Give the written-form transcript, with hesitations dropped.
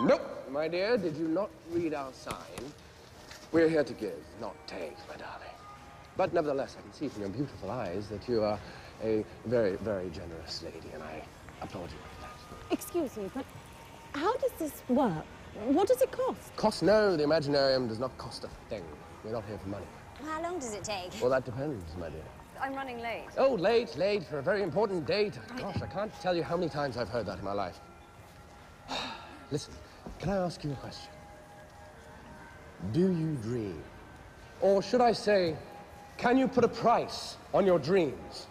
Nope, my dear, did you not read our sign? We're here to give, not take, my darling. But nevertheless, I can see from your beautiful eyes that you are a very, very generous lady, and I applaud you for that. Excuse me, but how does this work? What does it cost? Cost? No, the Imaginarium does not cost a thing. We're not here for money. How long does it take? Well, that depends, my dear. I'm running late. Oh, late, late for a very important date. Gosh, I can't tell you how many times I've heard that in my life. Listen, can I ask you a question? Do you dream? Or should I say, can you put a price on your dreams?